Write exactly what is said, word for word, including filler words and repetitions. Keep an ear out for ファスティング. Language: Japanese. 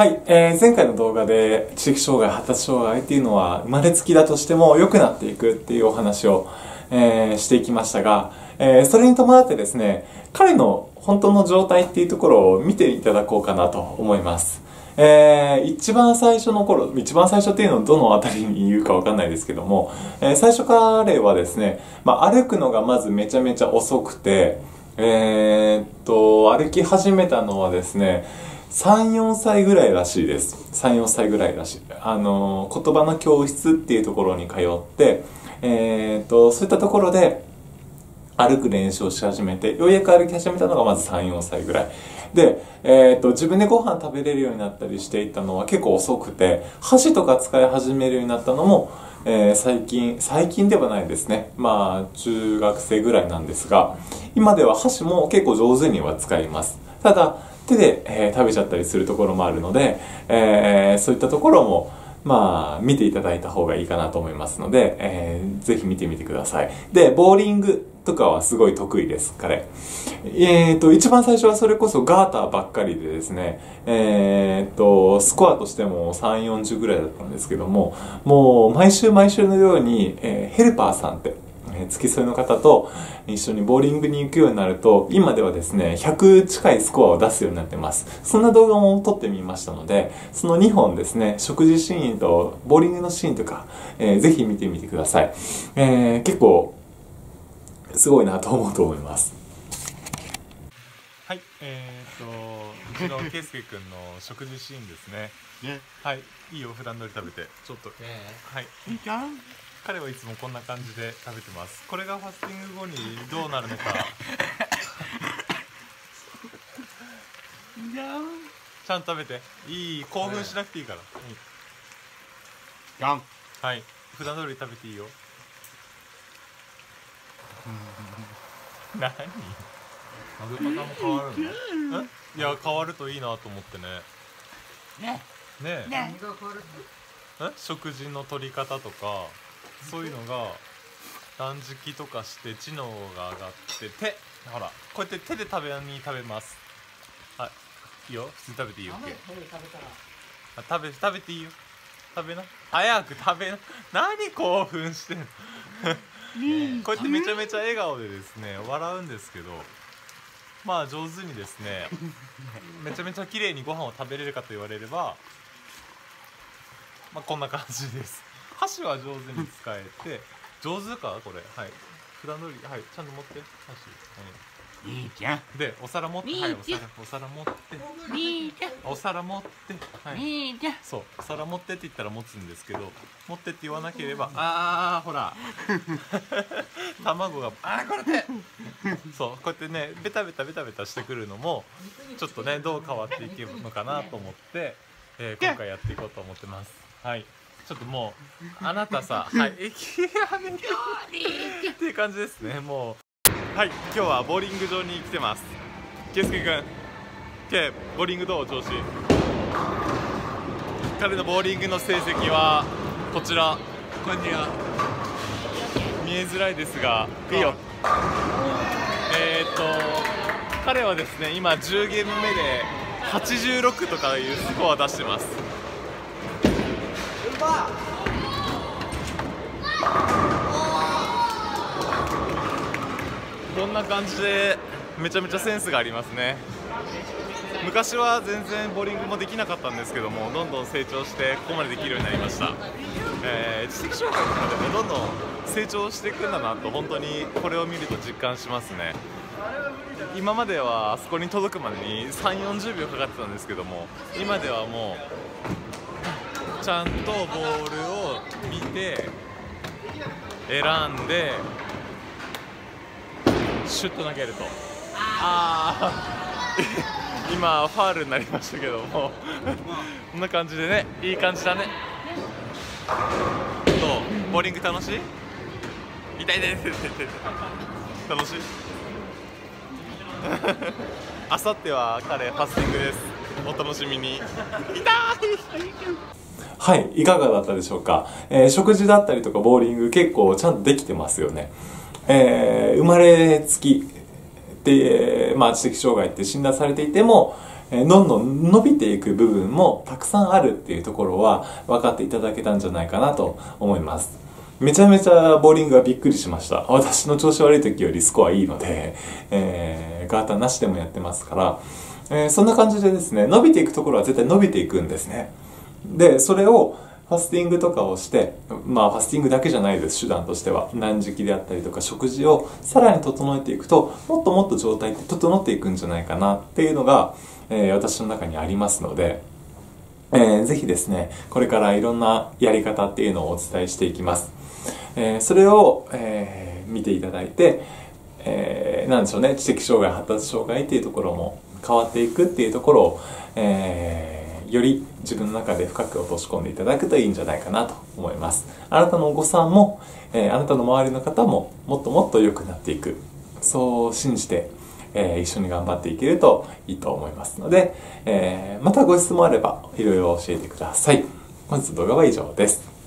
はい、えー、前回の動画で知的障害、発達障害っていうのは生まれつきだとしても良くなっていくっていうお話を、えー、していきましたが、えー、それに伴ってですね、彼の本当の状態っていうところを見ていただこうかなと思います。えー、一番最初の頃、一番最初っていうのはどのあたりに言うかわかんないですけども、えー、最初彼はですね、まあ、歩くのがまずめちゃめちゃ遅くて、えー、っと、歩き始めたのはですね、さん、よんさいぐらいらしいです。さん、よんさいぐらいらしい。あの、言葉の教室っていうところに通って、えー、っと、そういったところで、歩く練習をし始めて、ようやく歩き始めたのがまずさん、よんさいぐらい。で、えっと、自分でご飯食べれるようになったりしていったのは結構遅くて、箸とか使い始めるようになったのも、えー、最近、最近ではないですね。まあ、中学生ぐらいなんですが、今では箸も結構上手には使います。ただ、手で、えー、食べちゃったりするところもあるので、えー、そういったところも、まあ、見ていただいた方がいいかなと思いますので、えー、ぜひ見てみてください。で、ボーリングとかはすごい得意です、彼。えーと、一番最初はそれこそガーターばっかりでですね、えーと、スコアとしてもさん、よんじゅうぐらいだったんですけども、もう毎週毎週のように、えー、ヘルパーさんって、付き添いの方と一緒にボーリングに行くようになると、今ではですね、ひゃく近いスコアを出すようになってます。そんな動画も撮ってみましたので、そのにほんですね、食事シーンとボーリングのシーンとか、えー、ぜひ見てみてください。えー、結構、すごいなと思うと思います。はい、えー、っと、うちの圭佑君の食事シーンですね。ね。はい、いいよ、普段通り食べて。ちょっと。ね、はい。いいかん彼はいつもこんな感じで食べてます。これがファスティング後にどうなるのか。ちゃんと食べて。いい、興奮しなくていいから。うん、はい、普段通り食べていいよ。何？食べ方も変わるの？いや、変わるといいなと思ってね。ね。ね。何が変わる？え？食事の取り方とか。そういうのが断食とかして知能が上がって手ほらこうやって手で食べに食べますはいいいよ普通に食べていいよ食べ食べていいよ食べな早く食べな何興奮してんのこうやってめちゃめちゃ笑顔でですね笑うんですけどまあ上手にですねめちゃめちゃ綺麗にご飯を食べれるかと言われればまあこんな感じです。箸は上手に使えて、上手かこれ、はい、普段通り、はい、ちゃんと持って、箸、はい、いいじゃん。で、お皿持って、はい、お皿、お皿持って、いいじゃん。お皿持って、はい、いいじゃん。そう、お皿持ってって言ったら持つんですけど、持ってって言わなければ、あー、ほら、卵が、あー、これで、そう、こうやってね、ベタベタベタベタしてくるのも、ちょっとね、どう変わっていけるのかなと思って、えー、今回やっていこうと思ってます。はい。ちょっともうあなたさはい駅やめてっていう感じですねもうはい今日はボーリング場に来てます圭佑君圭ボーリングどう調子彼のボーリングの成績はこちらこんにちは見えづらいですがいいよえーっと彼はですね今じゅうゲーム目ではちじゅうろくとかいうスコア出してますこんな感じでめちゃめちゃセンスがありますね昔は全然ボウリングもできなかったんですけどもどんどん成長してここまでできるようになりました、えー、知的障害とかでもどんどん成長していくんだなと本当にこれを見ると実感しますね今まではあそこに届くまでにさん、よんじゅうびょうかかってたんですけども今ではもうちゃんとボールを見て選んでシュッと投げるとああ今ファウルになりましたけどもこんな感じでねいい感じだねどうボーリング楽しい痛い痛い痛い楽しいあさっては彼ファスティングですお楽しみに痛いはい、いかがだったでしょうか、えー、食事だったりとかボーリング結構ちゃんとできてますよね。えー、生まれつきで、まあ、知的障害って診断されていても、どんどん伸びていく部分もたくさんあるっていうところは分かっていただけたんじゃないかなと思います。めちゃめちゃボーリングはびっくりしました。私の調子悪い時よりスコアいいので、えー、ガーターなしでもやってますから、えー、そんな感じでですね、伸びていくところは絶対伸びていくんですね。でそれをファスティングとかをして、まあファスティングだけじゃないです、手段としては。断食であったりとか食事をさらに整えていくと、もっともっと状態って整っていくんじゃないかなっていうのが、えー、私の中にありますので、えー、ぜひですね、これからいろんなやり方っていうのをお伝えしていきます。えー、それを、えー、見ていただいて、えー、なんでしょうね、知的障害、発達障害っていうところも変わっていくっていうところを、えーより自分の中で深く落とし込んでいただくといいんじゃないかなと思います。あなたのお子さんも、えー、あなたの周りの方ももっともっと良くなっていく、そう信じて、えー、一緒に頑張っていけるといいと思いますので、えー、またご質問あればいろいろ教えてください。本日の動画は以上です。